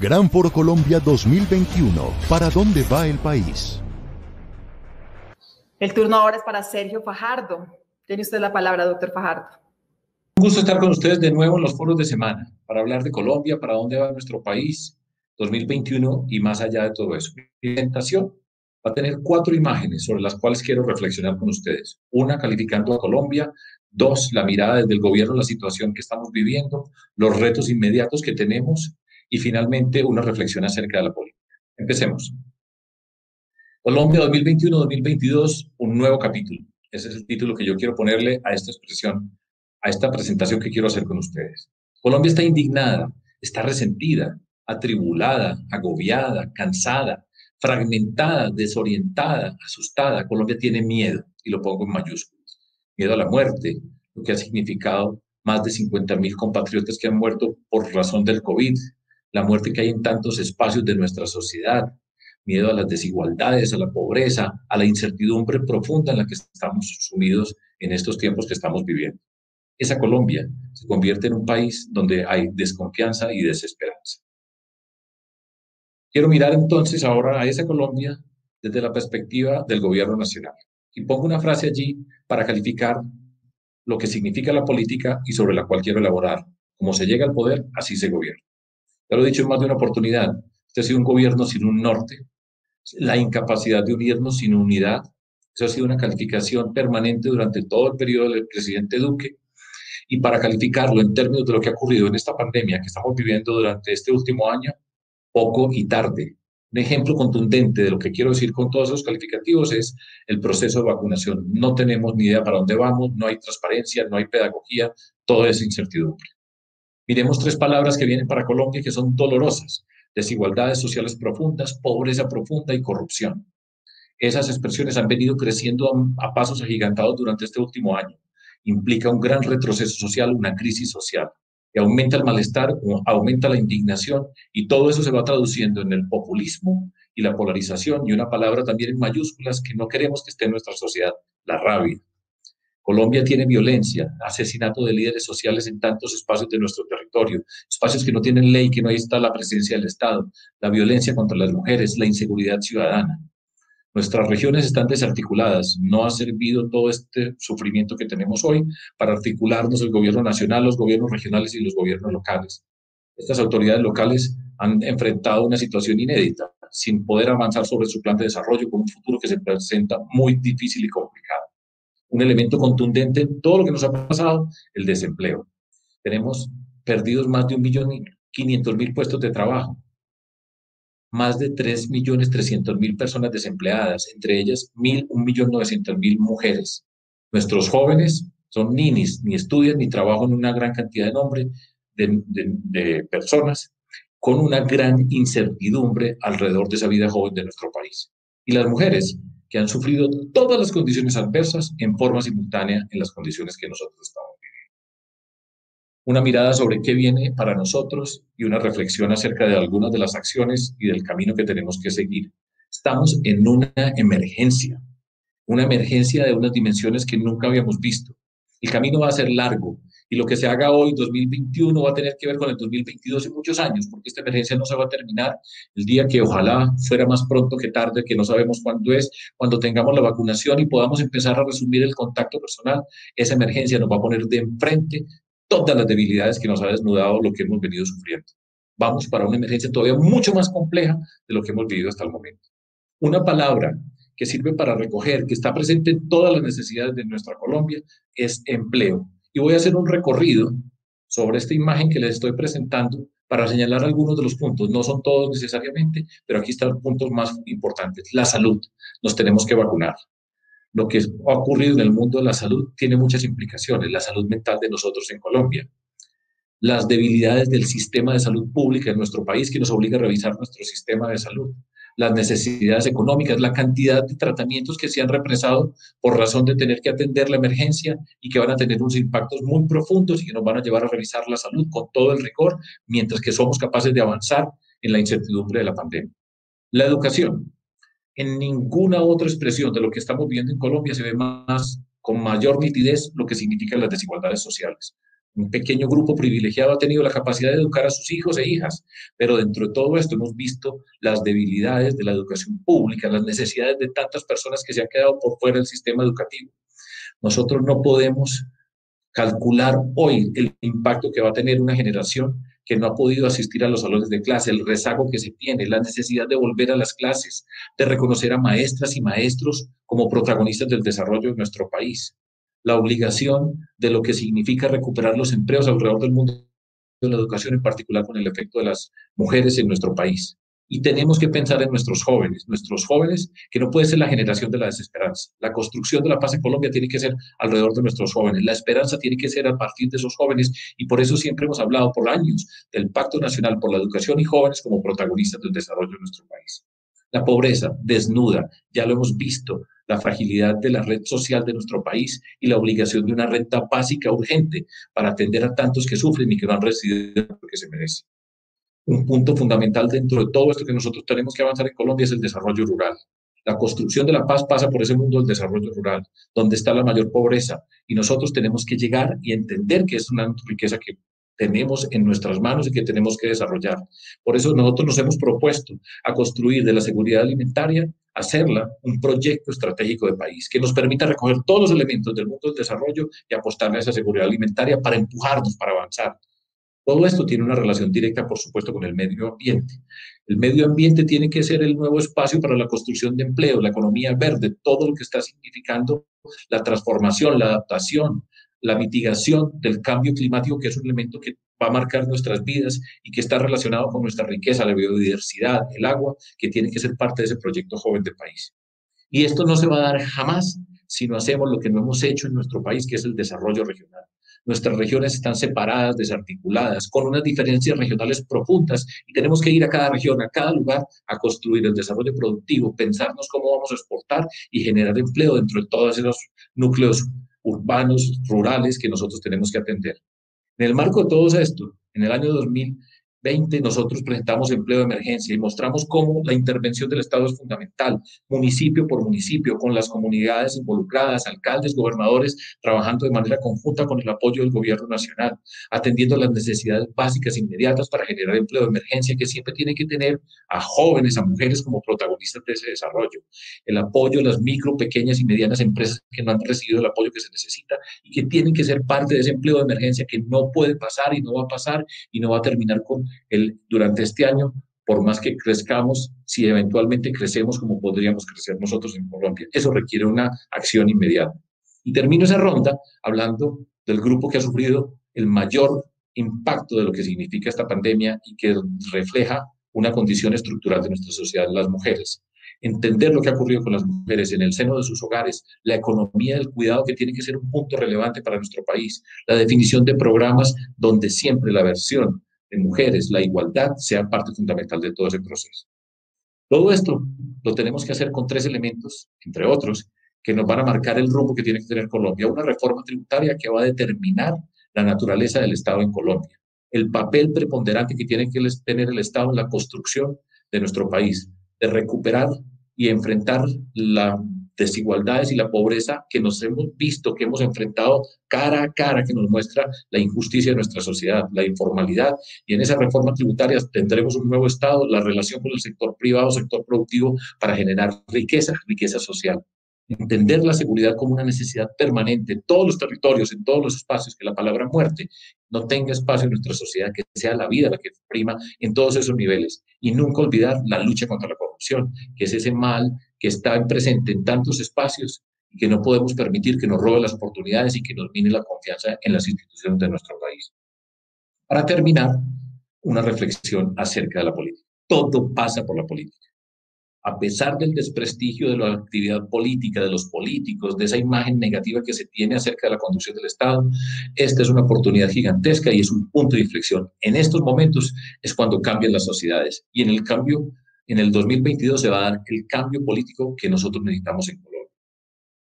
Gran Foro Colombia 2021. ¿Para dónde va el país? El turno ahora es para Sergio Fajardo. Tiene usted la palabra, doctor Fajardo. Un gusto estar con ustedes de nuevo en los foros de Semana para hablar de Colombia, para dónde va nuestro país 2021 y más allá de todo eso. Mi presentación va a tener 4 imágenes sobre las cuales quiero reflexionar con ustedes. Una, calificando a Colombia. 2, la mirada desde el gobierno a la situación que estamos viviendo, los retos inmediatos que tenemos y finalmente una reflexión acerca de la política. Empecemos. Colombia 2021-2022, un nuevo capítulo. Ese es el título que yo quiero ponerle a esta expresión, a esta presentación que quiero hacer con ustedes. Colombia está indignada, está resentida, atribulada, agobiada, cansada, fragmentada, desorientada, asustada. Colombia tiene miedo, y lo pongo en mayúsculas. Miedo a la muerte, lo que ha significado más de 50.000 compatriotas que han muerto por razón del COVID, la muerte que hay en tantos espacios de nuestra sociedad, miedo a las desigualdades, a la pobreza, a la incertidumbre profunda en la que estamos sumidos en estos tiempos que estamos viviendo. Esa Colombia se convierte en un país donde hay desconfianza y desesperanza. Quiero mirar entonces ahora a esa Colombia desde la perspectiva del gobierno nacional. Y pongo una frase allí para calificar lo que significa la política y sobre la cual quiero elaborar. Como se llega al poder, así se gobierna. Ya lo he dicho en más de una oportunidad. Este ha sido un gobierno sin un norte. La incapacidad de unirnos sin unidad. Eso ha sido una calificación permanente durante todo el periodo del presidente Duque. Y para calificarlo en términos de lo que ha ocurrido en esta pandemia que estamos viviendo durante este último año, poco y tarde. Un ejemplo contundente de lo que quiero decir con todos esos calificativos es el proceso de vacunación. No tenemos ni idea para dónde vamos, no hay transparencia, no hay pedagogía, todo es incertidumbre. Miremos 3 palabras que vienen para Colombia que son dolorosas: desigualdades sociales profundas, pobreza profunda y corrupción. Esas expresiones han venido creciendo a pasos agigantados durante este último año. Implica un gran retroceso social, una crisis social. Y aumenta el malestar, aumenta la indignación, y todo eso se va traduciendo en el populismo y la polarización, y una palabra también en mayúsculas que no queremos que esté en nuestra sociedad: la rabia. Colombia tiene violencia, asesinato de líderes sociales en tantos espacios de nuestro territorio, espacios que no tienen ley, que no está la presencia del Estado, la violencia contra las mujeres, la inseguridad ciudadana. Nuestras regiones están desarticuladas. No ha servido todo este sufrimiento que tenemos hoy para articularnos el gobierno nacional, los gobiernos regionales y los gobiernos locales. Estas autoridades locales han enfrentado una situación inédita, sin poder avanzar sobre su plan de desarrollo, con un futuro que se presenta muy difícil y complicado. Un elemento contundente en todo lo que nos ha pasado: el desempleo. Tenemos perdidos más de 1.500.000 puestos de trabajo. Más de 3.300.000 personas desempleadas, entre ellas 1.900.000 mujeres. Nuestros jóvenes son ninis, ni estudian ni trabajan, una gran cantidad de personas con una gran incertidumbre alrededor de esa vida joven de nuestro país. Y las mujeres, que han sufrido todas las condiciones adversas en forma simultánea en las condiciones que nosotros estamos viviendo. Una mirada sobre qué viene para nosotros y una reflexión acerca de algunas de las acciones y del camino que tenemos que seguir. Estamos en una emergencia de unas dimensiones que nunca habíamos visto. El camino va a ser largo, y lo que se haga hoy, 2021, va a tener que ver con el 2022 y muchos años, porque esta emergencia no se va a terminar el día que ojalá fuera más pronto que tarde, que no sabemos cuándo es, cuando tengamos la vacunación y podamos empezar a resumir el contacto personal. Esa emergencia nos va a poner de enfrente todas las debilidades que nos ha desnudado lo que hemos venido sufriendo. Vamos para una emergencia todavía mucho más compleja de lo que hemos vivido hasta el momento. Una palabra que sirve para recoger, que está presente en todas las necesidades de nuestra Colombia, es empleo. Y voy a hacer un recorrido sobre esta imagen que les estoy presentando para señalar algunos de los puntos. No son todos necesariamente, pero aquí están puntos más importantes. La salud. Nos tenemos que vacunar. Lo que ha ocurrido en el mundo de la salud tiene muchas implicaciones. La salud mental de nosotros en Colombia. Las debilidades del sistema de salud pública en nuestro país, que nos obliga a revisar nuestro sistema de salud. Las necesidades económicas, la cantidad de tratamientos que se han represado por razón de tener que atender la emergencia y que van a tener unos impactos muy profundos y que nos van a llevar a revisar la salud con todo el rigor, mientras que somos capaces de avanzar en la incertidumbre de la pandemia. La educación. En ninguna otra expresión de lo que estamos viendo en Colombia se ve con mayor nitidez lo que significan las desigualdades sociales. un pequeño grupo privilegiado ha tenido la capacidad de educar a sus hijos e hijas, pero dentro de todo esto hemos visto las debilidades de la educación pública, las necesidades de tantas personas que se han quedado por fuera del sistema educativo. Nosotros no podemos calcular hoy el impacto que va a tener una generación que no ha podido asistir a los salones de clase, el rezago que se tiene, la necesidad de volver a las clases, de reconocer a maestras y maestros como protagonistas del desarrollo de nuestro país, la obligación de lo que significa recuperar los empleos alrededor del mundo de la educación, en particular con el efecto de las mujeres en nuestro país. Y tenemos que pensar en nuestros jóvenes que no puede ser la generación de la desesperanza. La construcción de la paz en Colombia tiene que ser alrededor de nuestros jóvenes. La esperanza tiene que ser a partir de esos jóvenes y por eso siempre hemos hablado por años del Pacto Nacional por la Educación y Jóvenes como protagonistas del desarrollo de nuestro país. La pobreza desnuda, ya lo hemos visto, la fragilidad de la red social de nuestro país y la obligación de una renta básica urgente para atender a tantos que sufren y que no han recibido lo que se merecen. Un punto fundamental dentro de todo esto que nosotros tenemos que avanzar en Colombia es el desarrollo rural. La construcción de la paz pasa por ese mundo del desarrollo rural, donde está la mayor pobreza. Y nosotros tenemos que llegar y entender que es una riqueza que tenemos en nuestras manos y que tenemos que desarrollar. Por eso nosotros nos hemos propuesto a construir de la seguridad alimentaria, hacerla un proyecto estratégico de país que nos permita recoger todos los elementos del mundo del desarrollo y apostarle a esa seguridad alimentaria para empujarnos, para avanzar. Todo esto tiene una relación directa, por supuesto, con el medio ambiente. El medio ambiente tiene que ser el nuevo espacio para la construcción de empleo, la economía verde, todo lo que está significando la transformación, la adaptación, la mitigación del cambio climático, que es un elemento que va a marcar nuestras vidas y que está relacionado con nuestra riqueza, la biodiversidad, el agua, que tiene que ser parte de ese proyecto joven de país. Y esto no se va a dar jamás si no hacemos lo que no hemos hecho en nuestro país, que es el desarrollo regional. Nuestras regiones están separadas, desarticuladas, con unas diferencias regionales profundas y tenemos que ir a cada región, a cada lugar, a construir el desarrollo productivo, pensarnos cómo vamos a exportar y generar empleo dentro de todos esos núcleos urbanos, rurales que nosotros tenemos que atender. En el marco de todo esto, en el año 2020 nosotros presentamos empleo de emergencia y mostramos cómo la intervención del Estado es fundamental, municipio por municipio, con las comunidades involucradas, alcaldes, gobernadores, trabajando de manera conjunta con el apoyo del gobierno nacional, atendiendo las necesidades básicas inmediatas para generar empleo de emergencia, que siempre tiene que tener a jóvenes, a mujeres como protagonistas de ese desarrollo. El apoyo a las micro, pequeñas y medianas empresas que no han recibido el apoyo que se necesita y que tienen que ser parte de ese empleo de emergencia que no puede pasar y no va a pasar y no va a terminar con durante este año, por más que crezcamos, si eventualmente crecemos como podríamos crecer nosotros en Colombia. Eso requiere una acción inmediata. Y termino esa ronda hablando del grupo que ha sufrido el mayor impacto de lo que significa esta pandemia y que refleja una condición estructural de nuestra sociedad, las mujeres. Entender lo que ha ocurrido con las mujeres en el seno de sus hogares, la economía del cuidado que tiene que ser un punto relevante para nuestro país, la definición de programas donde siempre la versión de mujeres, la igualdad, sea parte fundamental de todo ese proceso. Todo esto lo tenemos que hacer con tres elementos, entre otros, que nos van a marcar el rumbo que tiene que tener Colombia. Una reforma tributaria que va a determinar la naturaleza del Estado en Colombia. El papel preponderante que tiene que tener el Estado en la construcción de nuestro país. De recuperar y enfrentar las desigualdades y la pobreza que nos hemos visto, que hemos enfrentado cara a cara, que nos muestra la injusticia de nuestra sociedad, la informalidad. Y en esa reforma tributaria tendremos un nuevo Estado, la relación con el sector privado, sector productivo, para generar riqueza, riqueza social. Entender la seguridad como una necesidad permanente en todos los territorios, en todos los espacios, que la palabra muerte no tenga espacio en nuestra sociedad, que sea la vida la que prima en todos esos niveles. Y nunca olvidar la lucha contra la corrupción, que es ese mal que está presente en tantos espacios y que no podemos permitir que nos robe las oportunidades y que nos mine la confianza en las instituciones de nuestro país. Para terminar, una reflexión acerca de la política. Todo pasa por la política. A pesar del desprestigio de la actividad política, de los políticos, de esa imagen negativa que se tiene acerca de la conducción del Estado, esta es una oportunidad gigantesca y es un punto de inflexión. En estos momentos es cuando cambian las sociedades y en el cambio, en el 2022 se va a dar el cambio político que nosotros necesitamos en Colombia.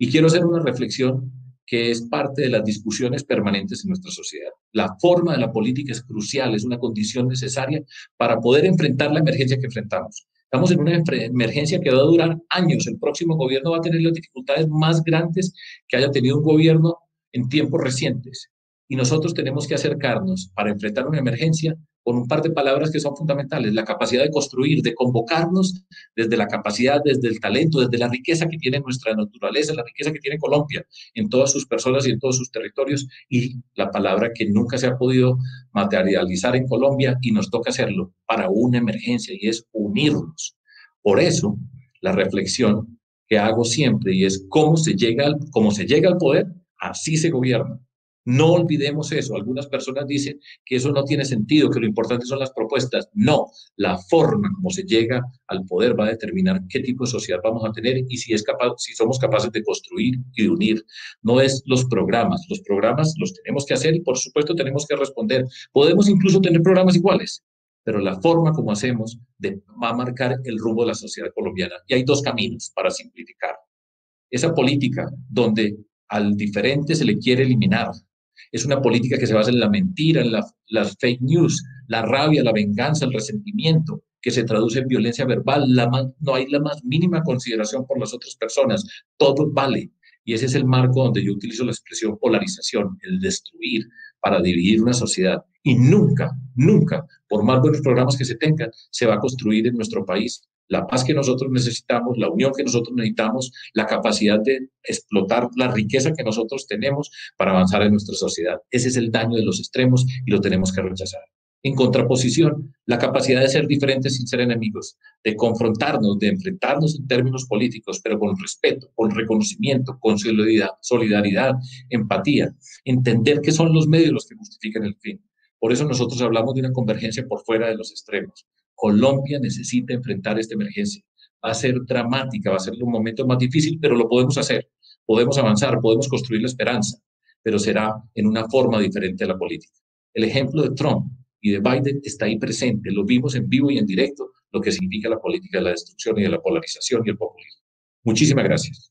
Y quiero hacer una reflexión que es parte de las discusiones permanentes en nuestra sociedad. La forma de la política es crucial, es una condición necesaria para poder enfrentar la emergencia que enfrentamos. Estamos en una emergencia que va a durar años. El próximo gobierno va a tener las dificultades más grandes que haya tenido un gobierno en tiempos recientes. Y nosotros tenemos que acercarnos para enfrentar una emergencia con un par de palabras que son fundamentales: la capacidad de construir, de convocarnos desde la capacidad, desde el talento, desde la riqueza que tiene nuestra naturaleza, la riqueza que tiene Colombia en todas sus personas y en todos sus territorios, y la palabra que nunca se ha podido materializar en Colombia y nos toca hacerlo para una emergencia, y es unirnos. Por eso, la reflexión que hago siempre y es cómo se llega al poder, así se gobierna. No olvidemos eso. Algunas personas dicen que eso no tiene sentido, que lo importante son las propuestas. No, la forma como se llega al poder va a determinar qué tipo de sociedad vamos a tener y si somos capaces de construir y de unir. No es los programas. Los programas los tenemos que hacer y, por supuesto, tenemos que responder. Podemos incluso tener programas iguales, pero la forma como hacemos va a marcar el rumbo de la sociedad colombiana. Y hay dos caminos para simplificar. Esa política donde al diferente se le quiere eliminar, es una política que se basa en la mentira, en las fake news, la rabia, la venganza, el resentimiento, que se traduce en violencia verbal. No hay la más mínima consideración por las otras personas. Todo vale. Y ese es el marco donde yo utilizo la expresión polarización, el destruir para dividir una sociedad. Y nunca, nunca, por más buenos programas que se tengan, se va a construir en nuestro país la paz que nosotros necesitamos, la unión que nosotros necesitamos, la capacidad de explotar la riqueza que nosotros tenemos para avanzar en nuestra sociedad. Ese es el daño de los extremos y lo tenemos que rechazar. En contraposición, la capacidad de ser diferentes sin ser enemigos, de confrontarnos, de enfrentarnos en términos políticos, pero con respeto, con reconocimiento, con solidaridad, empatía, entender que son los medios los que justifican el fin. Por eso nosotros hablamos de una convergencia por fuera de los extremos. Colombia necesita enfrentar esta emergencia. Va a ser dramática, va a ser un momento más difícil, pero lo podemos hacer. Podemos avanzar, podemos construir la esperanza, pero será en una forma diferente a la política. El ejemplo de Trump y de Biden está ahí presente. Lo vimos en vivo y en directo, lo que significa la política de la destrucción y de la polarización y el populismo. Muchísimas gracias.